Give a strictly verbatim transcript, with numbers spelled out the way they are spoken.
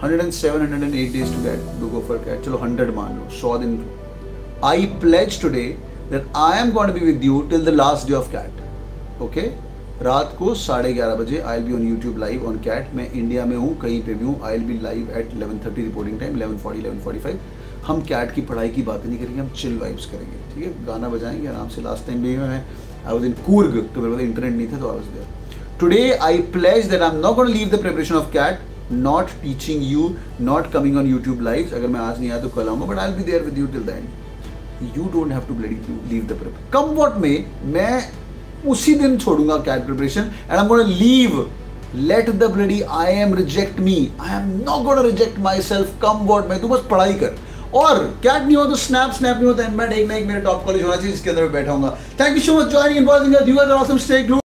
one hundred seven, one hundred eight days to get to go for cat. चलो one hundred मान लो, सौ दिन। I pledge today that I am going to be with you till the last day of cat. Okay? रात को साढ़े ग्यारह बजे I will be on YouTube live on CAT. मैं इंडिया में हूँ, कहीं पे भी हूँ, I will be live at eleven thirty reporting time, eleven forty, eleven forty five. हम कैट की पढ़ाई की बातें नहीं करेंगे, हम चिल वाइब्स करेंगे, ठीक है? गाना बजाएंगे आराम से। लास्ट टाइम भी मैं आई वॉज इन कूर्ग, तो मेरे पास इंटरनेट नहीं था, तो I was there. Today I pledge that I am not going to leave the preparation of CAT, not teaching you, not coming on YouTube live. अगर मैं आज नहीं आया तो कल आऊँगा, but I will be there with you till the end. You don't have to leave the prep. Come what may, मैं उसी दिन छोड़ूंगा CAT preparation and I am gonna leave. Let the bloody I am reject me, I am not gonna reject myself. Come what may, तू बस पढ़ाई कर। और cat नहीं हो तो स्नैप, स्नैप नहीं होता एनबैड, एक ना एक मेरा टॉप कॉलेज होना चाहिए जिसके अंदर मैं बैठा हूँ। Thank you so much joining इनबॉइंग इंडिया।